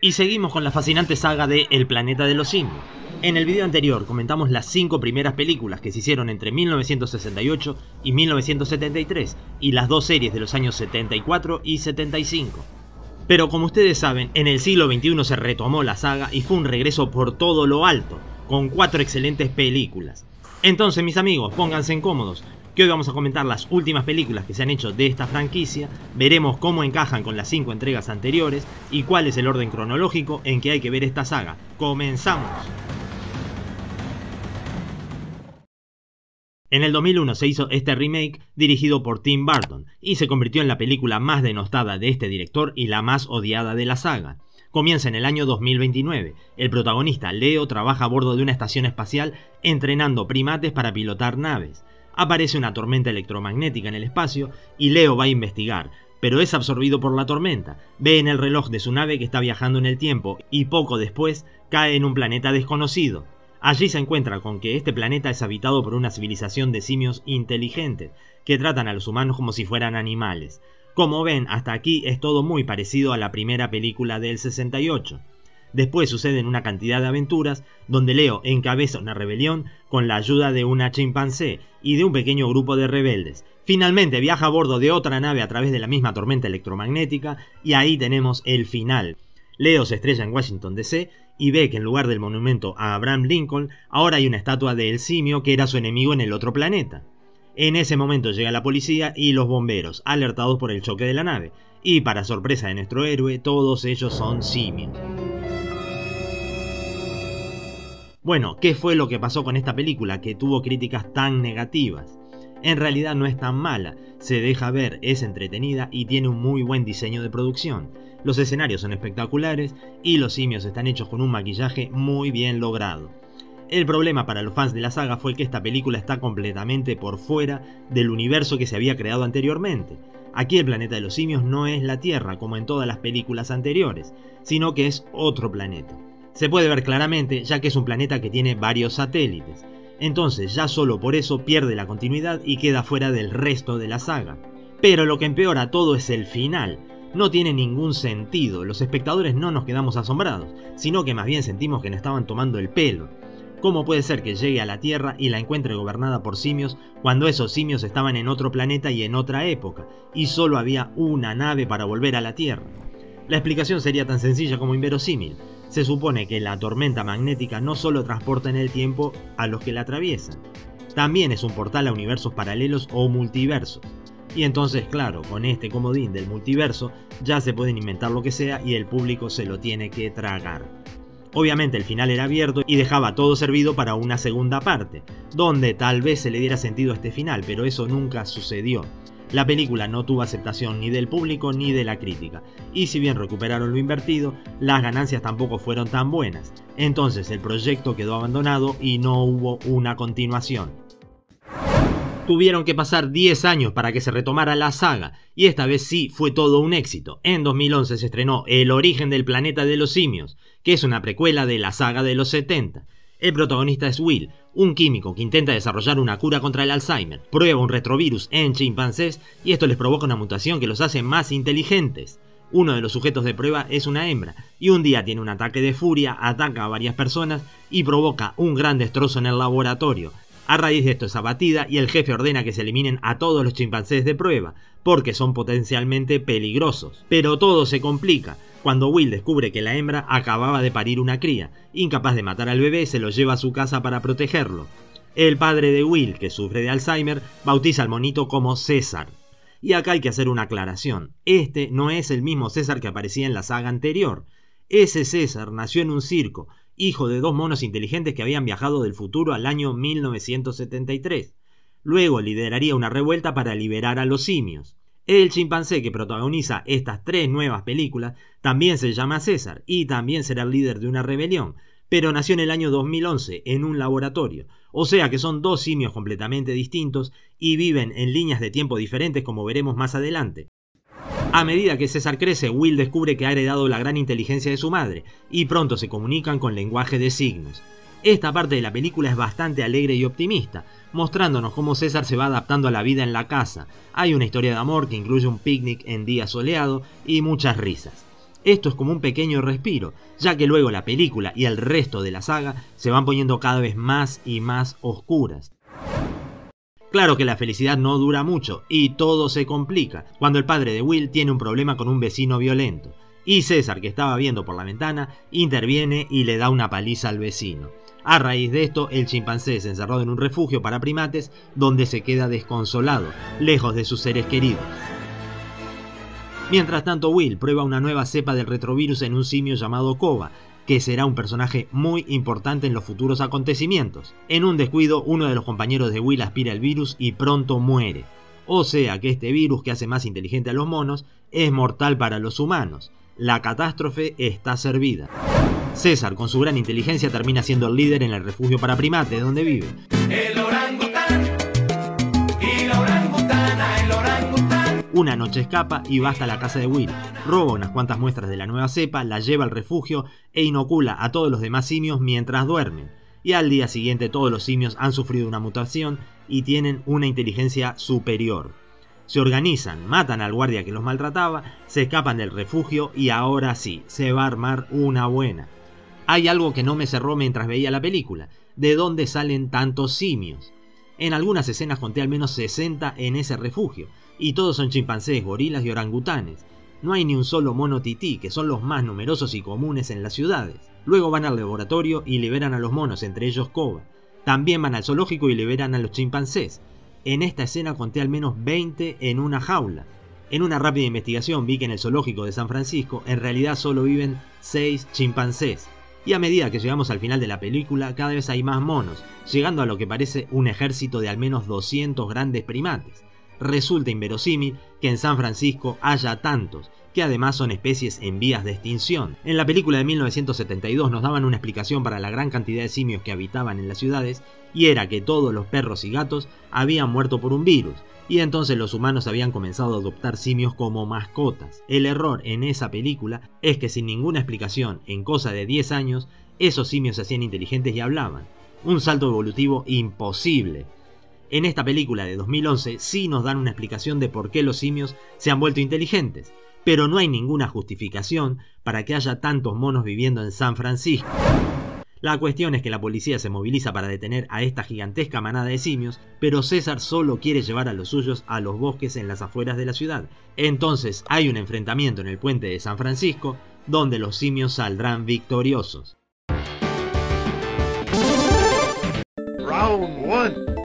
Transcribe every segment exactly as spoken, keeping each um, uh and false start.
Y seguimos con la fascinante saga de El planeta de los simios. En el video anterior comentamos las cinco primeras películas que se hicieron entre mil novecientos sesenta y ocho y mil novecientos setenta y tres y las dos series de los años setenta y cuatro y setenta y cinco. Pero como ustedes saben, en el siglo veintiuno se retomó la saga y fue un regreso por todo lo alto, con cuatro excelentes películas. Entonces, mis amigos, pónganse incómodos, que hoy vamos a comentar las últimas películas que se han hecho de esta franquicia, veremos cómo encajan con las cinco entregas anteriores y cuál es el orden cronológico en que hay que ver esta saga. ¡Comenzamos! En el dos mil uno se hizo este remake dirigido por Tim Burton y se convirtió en la película más denostada de este director y la más odiada de la saga. Comienza en el año dos mil veintinueve. El protagonista Leo trabaja a bordo de una estación espacial entrenando primates para pilotar naves. Aparece una tormenta electromagnética en el espacio y Leo va a investigar, pero es absorbido por la tormenta. Ve en el reloj de su nave que está viajando en el tiempo y poco después cae en un planeta desconocido. Allí se encuentra con que este planeta es habitado por una civilización de simios inteligentes que tratan a los humanos como si fueran animales. Como ven, hasta aquí es todo muy parecido a la primera película del sesenta y ocho. Después suceden una cantidad de aventuras donde Leo encabeza una rebelión con la ayuda de una chimpancé y de un pequeño grupo de rebeldes. Finalmente viaja a bordo de otra nave a través de la misma tormenta electromagnética y ahí tenemos el final. Leo se estrella en Washington D C y ve que en lugar del monumento a Abraham Lincoln ahora hay una estatua del simio que era su enemigo en el otro planeta. En ese momento llega la policía y los bomberos, alertados por el choque de la nave, y para sorpresa de nuestro héroe, todos ellos son simios. Bueno, ¿qué fue lo que pasó con esta película que tuvo críticas tan negativas? En realidad no es tan mala, se deja ver, es entretenida y tiene un muy buen diseño de producción. Los escenarios son espectaculares y los simios están hechos con un maquillaje muy bien logrado. El problema para los fans de la saga fue que esta película está completamente por fuera del universo que se había creado anteriormente. Aquí el planeta de los simios no es la Tierra como en todas las películas anteriores, sino que es otro planeta. Se puede ver claramente ya que es un planeta que tiene varios satélites, entonces ya solo por eso pierde la continuidad y queda fuera del resto de la saga. Pero lo que empeora todo es el final, no tiene ningún sentido, los espectadores no nos quedamos asombrados, sino que más bien sentimos que nos estaban tomando el pelo. ¿Cómo puede ser que llegue a la Tierra y la encuentre gobernada por simios cuando esos simios estaban en otro planeta y en otra época, y solo había una nave para volver a la Tierra? La explicación sería tan sencilla como inverosímil. Se supone que la tormenta magnética no solo transporta en el tiempo a los que la atraviesan, también es un portal a universos paralelos o multiversos. Y entonces, claro, con este comodín del multiverso ya se pueden inventar lo que sea y el público se lo tiene que tragar. Obviamente el final era abierto y dejaba todo servido para una segunda parte, donde tal vez se le diera sentido a este final, pero eso nunca sucedió. La película no tuvo aceptación ni del público ni de la crítica, y si bien recuperaron lo invertido, las ganancias tampoco fueron tan buenas. Entonces el proyecto quedó abandonado y no hubo una continuación. Tuvieron que pasar diez años para que se retomara la saga, y esta vez sí fue todo un éxito. En dos mil once se estrenó El origen del planeta de los simios, que es una precuela de la saga de los setenta. El protagonista es Will, un químico que intenta desarrollar una cura contra el Alzheimer, prueba un retrovirus en chimpancés y esto les provoca una mutación que los hace más inteligentes. Uno de los sujetos de prueba es una hembra y un día tiene un ataque de furia, ataca a varias personas y provoca un gran destrozo en el laboratorio. A raíz de esto es abatida y el jefe ordena que se eliminen a todos los chimpancés de prueba, porque son potencialmente peligrosos. Pero todo se complica cuando Will descubre que la hembra acababa de parir una cría. Incapaz de matar al bebé, se lo lleva a su casa para protegerlo. El padre de Will, que sufre de Alzheimer, bautiza al monito como César. Y acá hay que hacer una aclaración, este no es el mismo César que aparecía en la saga anterior. Ese César nació en un circo, hijo de dos monos inteligentes que habían viajado del futuro al año mil novecientos setenta y tres. Luego lideraría una revuelta para liberar a los simios. El chimpancé que protagoniza estas tres nuevas películas también se llama César y también será el líder de una rebelión, pero nació en el año dos mil once en un laboratorio, o sea que son dos simios completamente distintos y viven en líneas de tiempo diferentes como veremos más adelante. A medida que César crece, Will descubre que ha heredado la gran inteligencia de su madre y pronto se comunican con lenguaje de signos. Esta parte de la película es bastante alegre y optimista, mostrándonos cómo César se va adaptando a la vida en la casa. Hay una historia de amor que incluye un picnic en día soleado y muchas risas. Esto es como un pequeño respiro, ya que luego la película y el resto de la saga se van poniendo cada vez más y más oscuras. Claro que la felicidad no dura mucho y todo se complica cuando el padre de Will tiene un problema con un vecino violento y César, que estaba viendo por la ventana, interviene y le da una paliza al vecino. A raíz de esto, el chimpancé es encerrado en un refugio para primates donde se queda desconsolado, lejos de sus seres queridos. Mientras tanto, Will prueba una nueva cepa del retrovirus en un simio llamado Koba, que será un personaje muy importante en los futuros acontecimientos. En un descuido, uno de los compañeros de Will aspira el virus y pronto muere. O sea que este virus, que hace más inteligente a los monos, es mortal para los humanos. La catástrofe está servida. César, con su gran inteligencia, termina siendo el líder en el refugio para primates donde vive. El orangután y la orangutana, el orangután. Una noche escapa y va hasta la casa de Will. Roba unas cuantas muestras de la nueva cepa, la lleva al refugio e inocula a todos los demás simios mientras duermen. Y al día siguiente todos los simios han sufrido una mutación y tienen una inteligencia superior. Se organizan, matan al guardia que los maltrataba, se escapan del refugio y ahora sí, se va a armar una buena. Hay algo que no me cerró mientras veía la película: ¿de dónde salen tantos simios? En algunas escenas conté al menos sesenta en ese refugio, y todos son chimpancés, gorilas y orangutanes. No hay ni un solo mono tití, que son los más numerosos y comunes en las ciudades. Luego van al laboratorio y liberan a los monos, entre ellos Koba. También van al zoológico y liberan a los chimpancés. En esta escena conté al menos veinte en una jaula. En una rápida investigación vi que en el zoológico de San Francisco en realidad solo viven seis chimpancés. Y a medida que llegamos al final de la película cada vez hay más monos, llegando a lo que parece un ejército de al menos doscientos grandes primates. Resulta inverosímil que en San Francisco haya tantos, que además son especies en vías de extinción. En la película de mil novecientos setenta y dos nos daban una explicación para la gran cantidad de simios que habitaban en las ciudades, y era que todos los perros y gatos habían muerto por un virus, y entonces los humanos habían comenzado a adoptar simios como mascotas. El error en esa película es que sin ninguna explicación, en cosa de diez años, esos simios se hacían inteligentes y hablaban. Un salto evolutivo imposible. En esta película de dos mil once sí nos dan una explicación de por qué los simios se han vuelto inteligentes, pero no hay ninguna justificación para que haya tantos monos viviendo en San Francisco. La cuestión es que la policía se moviliza para detener a esta gigantesca manada de simios, pero César solo quiere llevar a los suyos a los bosques en las afueras de la ciudad. Entonces hay un enfrentamiento en el puente de San Francisco, donde los simios saldrán victoriosos. Round uno.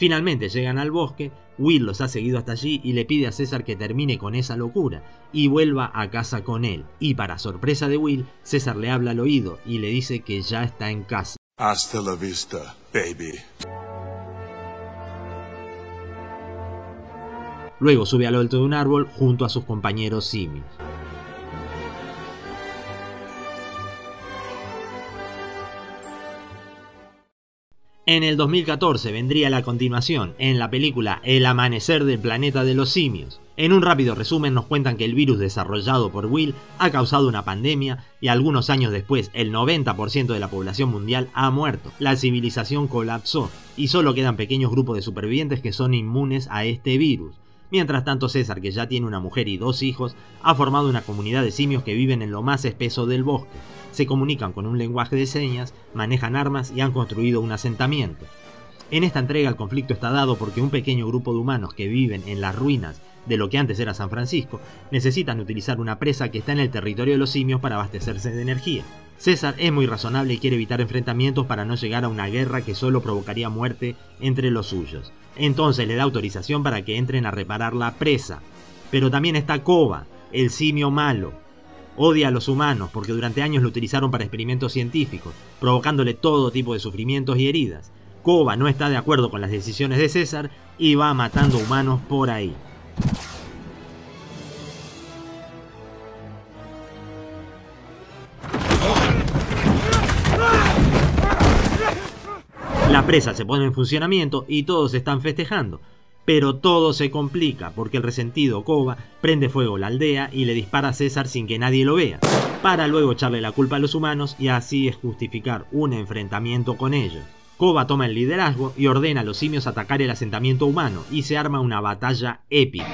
Finalmente llegan al bosque, Will los ha seguido hasta allí y le pide a César que termine con esa locura y vuelva a casa con él. Y para sorpresa de Will, César le habla al oído y le dice que ya está en casa. Hasta la vista, baby. Luego sube al alto de un árbol junto a sus compañeros simios. En el dos mil catorce vendría la continuación, en la película El amanecer del planeta de los simios. En un rápido resumen nos cuentan que el virus desarrollado por Will ha causado una pandemia y algunos años después el noventa por ciento de la población mundial ha muerto. La civilización colapsó y solo quedan pequeños grupos de supervivientes que son inmunes a este virus. Mientras tanto, César, que ya tiene una mujer y dos hijos, ha formado una comunidad de simios que viven en lo más espeso del bosque. Se comunican con un lenguaje de señas, manejan armas y han construido un asentamiento. En esta entrega el conflicto está dado porque un pequeño grupo de humanos que viven en las ruinas de lo que antes era San Francisco necesitan utilizar una presa que está en el territorio de los simios para abastecerse de energía. César es muy razonable y quiere evitar enfrentamientos para no llegar a una guerra que solo provocaría muerte entre los suyos. Entonces le da autorización para que entren a reparar la presa. Pero también está Koba, el simio malo. Odia a los humanos porque durante años lo utilizaron para experimentos científicos, provocándole todo tipo de sufrimientos y heridas. Koba no está de acuerdo con las decisiones de César y va matando humanos por ahí. presa se pone en funcionamiento y todos están festejando. Pero todo se complica porque el resentido Koba prende fuego la aldea y le dispara a César sin que nadie lo vea, para luego echarle la culpa a los humanos y así es justificar un enfrentamiento con ellos. Koba toma el liderazgo y ordena a los simios atacar el asentamiento humano y se arma una batalla épica.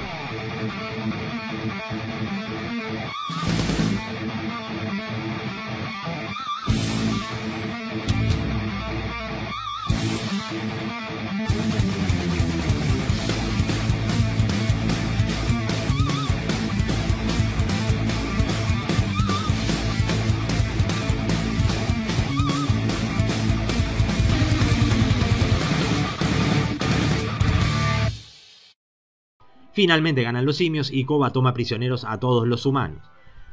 Finalmente ganan los simios y Koba toma prisioneros a todos los humanos.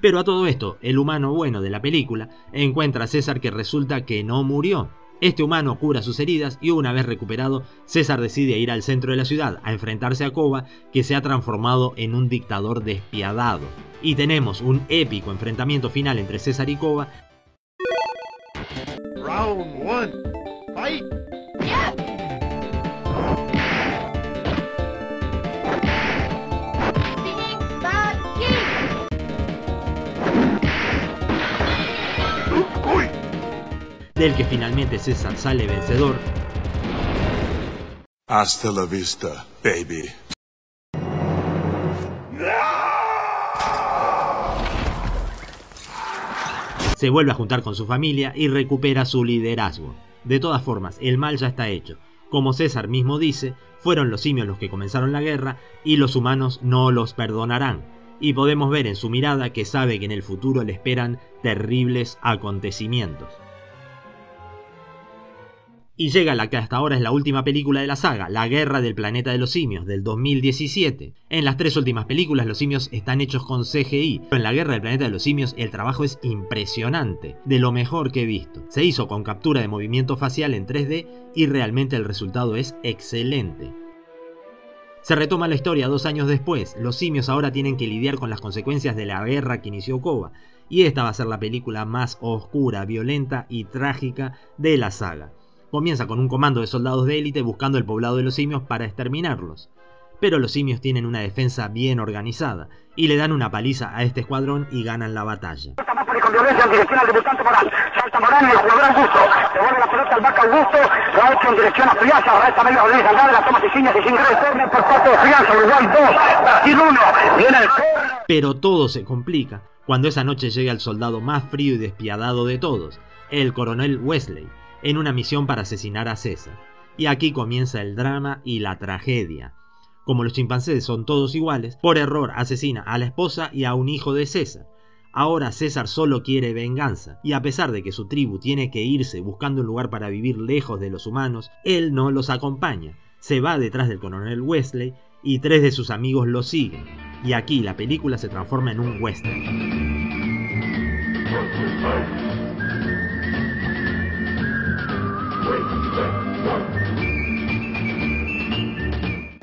Pero a todo esto, el humano bueno de la película encuentra a César, que resulta que no murió. Este humano cura sus heridas y una vez recuperado, César decide ir al centro de la ciudad a enfrentarse a Koba, que se ha transformado en un dictador despiadado. Y tenemos un épico enfrentamiento final entre César y Koba. Round uno. Fight. Del que finalmente César sale vencedor. Hasta la vista, baby. Se vuelve a juntar con su familia y recupera su liderazgo. De todas formas, el mal ya está hecho. Como César mismo dice, fueron los simios los que comenzaron la guerra y los humanos no los perdonarán. Y podemos ver en su mirada que sabe que en el futuro le esperan terribles acontecimientos. Y llega la que hasta ahora es la última película de la saga, La Guerra del Planeta de los Simios, del dos mil diecisiete. En las tres últimas películas los simios están hechos con C G I, pero en La Guerra del Planeta de los Simios el trabajo es impresionante, de lo mejor que he visto. Se hizo con captura de movimiento facial en tres D y realmente el resultado es excelente. Se retoma la historia dos años después, los simios ahora tienen que lidiar con las consecuencias de la guerra que inició Koba, y esta va a ser la película más oscura, violenta y trágica de la saga. Comienza con un comando de soldados de élite buscando el poblado de los simios para exterminarlos, pero los simios tienen una defensa bien organizada, y le dan una paliza a este escuadrón y ganan la batalla. Con violencia en dirección al debutante Morán. Salta Morán y el jugador Augusto. Devuelve la pelota al vaca Augusto. La ocho en dirección a Frianza. Resta medio Rodríguez Andrade. La toma Siciña. Siciña retorna por parte de Frianza. Uruguay dos. Brasil uno. Viene el corner. Pero todo se complica cuando esa noche llega el soldado más frío y despiadado de todos, el coronel Wesley, en una misión para asesinar a César. Y aquí comienza el drama y la tragedia. Como los chimpancés son todos iguales, por error asesina a la esposa y a un hijo de César. Ahora César solo quiere venganza, y a pesar de que su tribu tiene que irse buscando un lugar para vivir lejos de los humanos, él no los acompaña. Se va detrás del coronel Wesley y tres de sus amigos lo siguen. Y aquí la película se transforma en un western.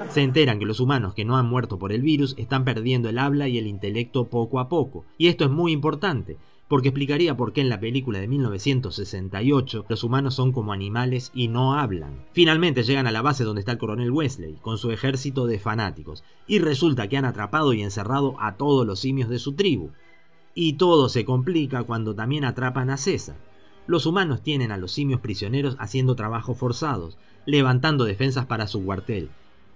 Se enteran que los humanos que no han muerto por el virus están perdiendo el habla y el intelecto poco a poco. Y esto es muy importante, porque explicaría por qué en la película de mil novecientos sesenta y ocho los humanos son como animales y no hablan. Finalmente llegan a la base donde está el coronel Wesley, con su ejército de fanáticos, y resulta que han atrapado y encerrado a todos los simios de su tribu. Y todo se complica cuando también atrapan a César. Los humanos tienen a los simios prisioneros haciendo trabajos forzados, levantando defensas para su cuartel,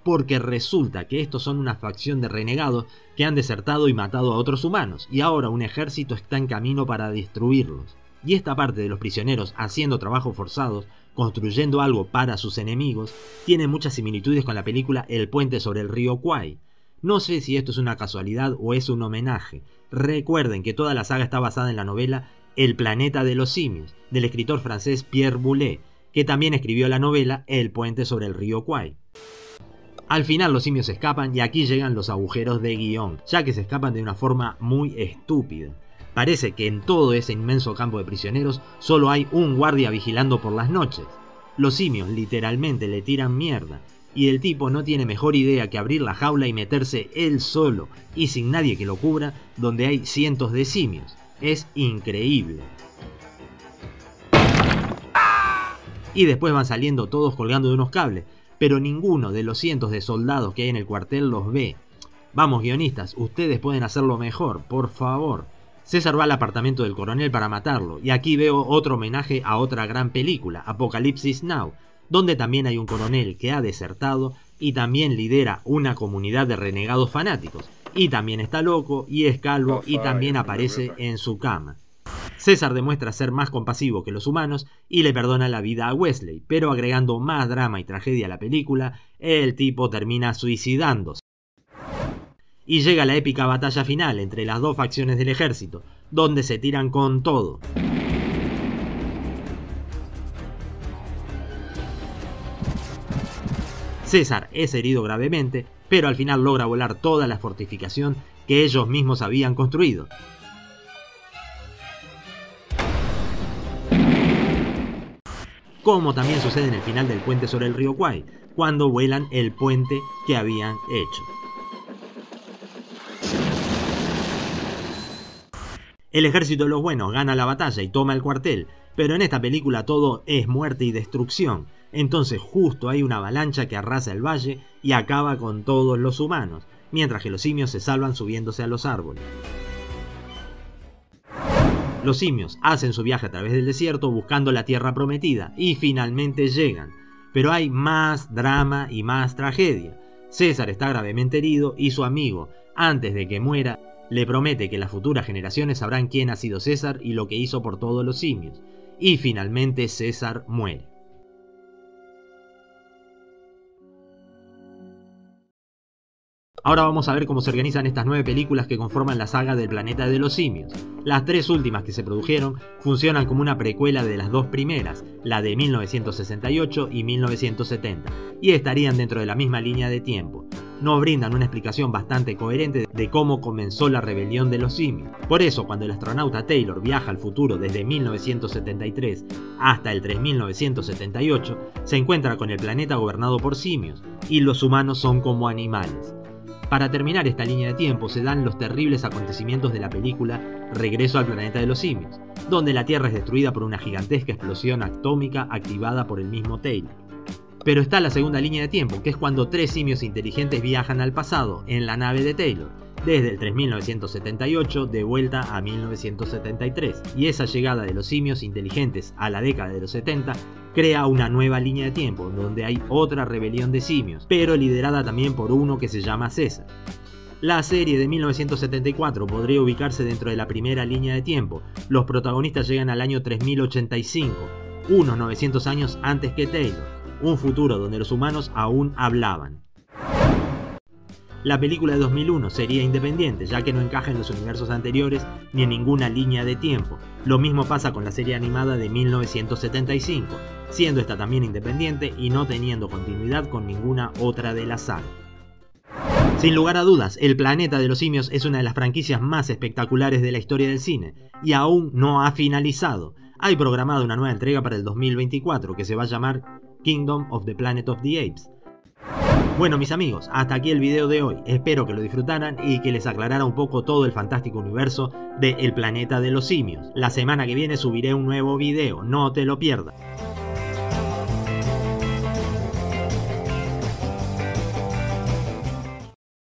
porque resulta que estos son una facción de renegados que han desertado y matado a otros humanos, y ahora un ejército está en camino para destruirlos. Y esta parte de los prisioneros haciendo trabajos forzados, construyendo algo para sus enemigos, tiene muchas similitudes con la película El puente sobre el río Kwai. No sé si esto es una casualidad o es un homenaje. Recuerden que toda la saga está basada en la novela El planeta de los simios, del escritor francés Pierre Boulle, que también escribió la novela El puente sobre el río Kwai. Al final los simios escapan y aquí llegan los agujeros de guión, ya que se escapan de una forma muy estúpida. Parece que en todo ese inmenso campo de prisioneros solo hay un guardia vigilando por las noches. Los simios literalmente le tiran mierda, y el tipo no tiene mejor idea que abrir la jaula y meterse él solo, y sin nadie que lo cubra, donde hay cientos de simios. Es increíble. y después van saliendo todos colgando de unos cables, pero ninguno de los cientos de soldados que hay en el cuartel los ve. Vamos guionistas, ustedes pueden hacerlo mejor, por favor. César va al apartamento del coronel para matarlo, y aquí veo otro homenaje a otra gran película, Apocalipsis Now, donde también hay un coronel que ha desertado y también lidera una comunidad de renegados fanáticos, y también está loco y es calvo y también aparece en su cama. César demuestra ser más compasivo que los humanos y le perdona la vida a Wesley, pero agregando más drama y tragedia a la película, el tipo termina suicidándose. Y llega la épica batalla final entre las dos facciones del ejército, donde se tiran con todo. César es herido gravemente, pero al final logra volar toda la fortificación que ellos mismos habían construido. Como también sucede en el final del puente sobre el río Kwai, cuando vuelan el puente que habían hecho. El ejército de los buenos gana la batalla y toma el cuartel, pero en esta película todo es muerte y destrucción, entonces justo hay una avalancha que arrasa el valle y acaba con todos los humanos, mientras que los simios se salvan subiéndose a los árboles. Los simios hacen su viaje a través del desierto buscando la tierra prometida y finalmente llegan, pero hay más drama y más tragedia. César está gravemente herido y su amigo, antes de que muera, le promete que las futuras generaciones sabrán quién ha sido César y lo que hizo por todos los simios. Y finalmente César muere. Ahora vamos a ver cómo se organizan estas nueve películas que conforman la saga del planeta de los simios. Las tres últimas que se produjeron funcionan como una precuela de las dos primeras, la de mil novecientos sesenta y ocho y mil novecientos setenta, y estarían dentro de la misma línea de tiempo. Nos brindan una explicación bastante coherente de cómo comenzó la rebelión de los simios. Por eso, cuando el astronauta Taylor viaja al futuro desde mil novecientos setenta y tres hasta el tres mil novecientos setenta y ocho, se encuentra con el planeta gobernado por simios, y los humanos son como animales. Para terminar esta línea de tiempo se dan los terribles acontecimientos de la película Regreso al planeta de los simios, donde la Tierra es destruida por una gigantesca explosión atómica activada por el mismo Taylor. Pero está la segunda línea de tiempo, que es cuando tres simios inteligentes viajan al pasado en la nave de Taylor, desde el tres mil novecientos setenta y ocho de vuelta a mil novecientos setenta y tres, y esa llegada de los simios inteligentes a la década de los setenta crea una nueva línea de tiempo, donde hay otra rebelión de simios, pero liderada también por uno que se llama César. La serie de mil novecientos setenta y cuatro podría ubicarse dentro de la primera línea de tiempo. Los protagonistas llegan al año tres mil ochenta y cinco, unos novecientos años antes que Taylor, un futuro donde los humanos aún hablaban. La película de dos mil uno sería independiente, ya que no encaja en los universos anteriores ni en ninguna línea de tiempo. Lo mismo pasa con la serie animada de mil novecientos setenta y cinco, siendo esta también independiente y no teniendo continuidad con ninguna otra de la saga. Sin lugar a dudas, El planeta de los simios es una de las franquicias más espectaculares de la historia del cine, y aún no ha finalizado. Hay programada una nueva entrega para el dos mil veinticuatro que se va a llamar Kingdom of the Planet of the Apes. Bueno mis amigos, hasta aquí el video de hoy, espero que lo disfrutaran y que les aclarara un poco todo el fantástico universo de El planeta de los simios. La semana que viene subiré un nuevo video, no te lo pierdas.